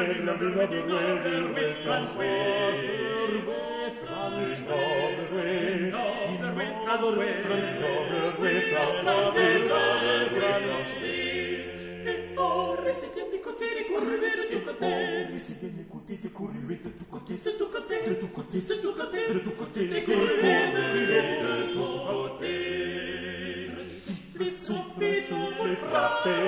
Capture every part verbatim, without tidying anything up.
Wave, love the rugged wave, the wave runs waves. This noble wave, this noble wave runs waves. This noble wave runs waves. Et oh, risipieni côté, courez de tous côtés. Risipieni côté, courez de tous côtés. De tous côtés, de tous côtés, de tous côtés, de tous côtés, de tous côtés. Souffle, souffle, souffle, frappez.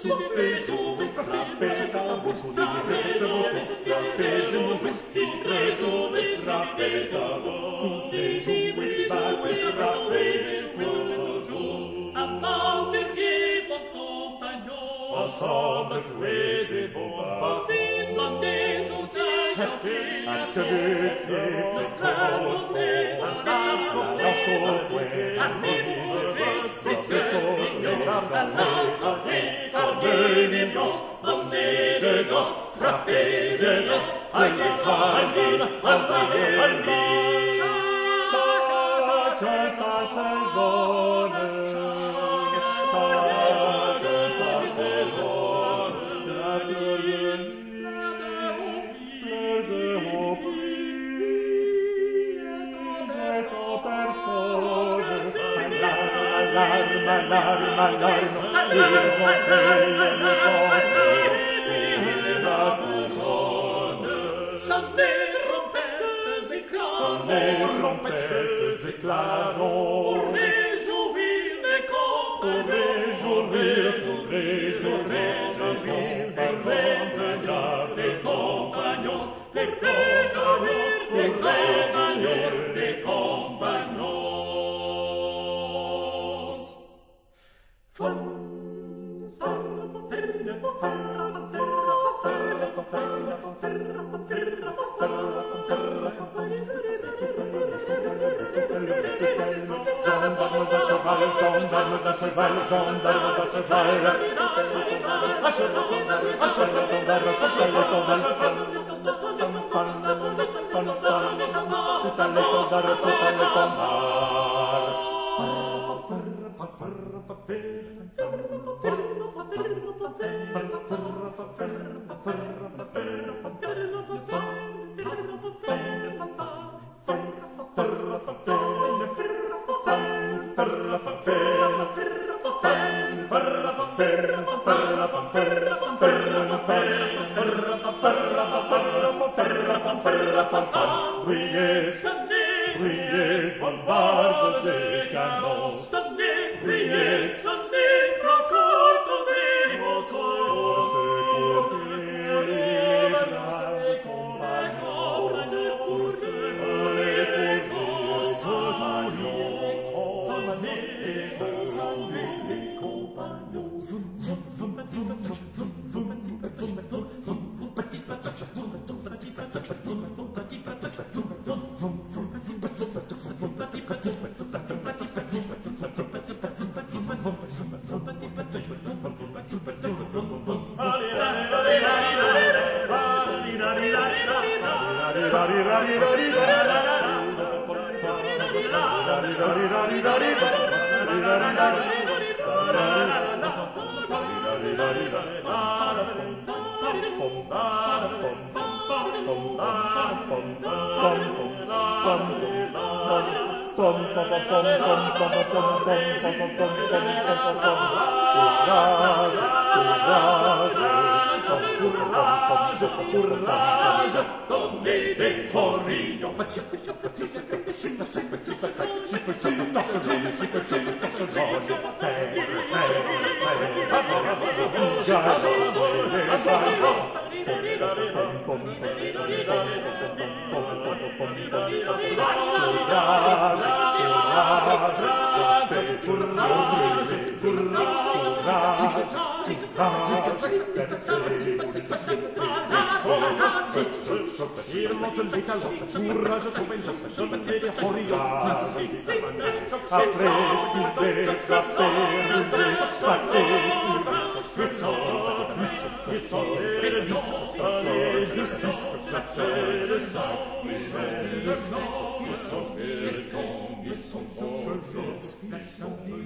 Soufflez, jouez, frappez, tambour, frappez, jouez, frappez, jouez, soufflez, jouez, frappez, tambour, soufflez, jouez, battez, frappez, toujours. Amant, berger, bon compagnon, ensemble, jouez et vos bras, soignez, soignez, achetez, achetez, le soir, soufflez, soufflez, Frappez de noces, emmenez de noces, frappez de noces, allez, allez, allez, allez. Chacun sa saison, chacun sa saison, la glorieuse fleur de mon prix est en personne. Alarme, alarme, alarme, Il va faire le temps, il va vous sonner. Sonner, trompettes, éclats, sonner, trompettes, éclats, non. Pour réjouir les compagnons, pour réjouir, réjouir, réjouir, réjouir, les compagnons, les compagnons, les compagnons, les compagnons. It's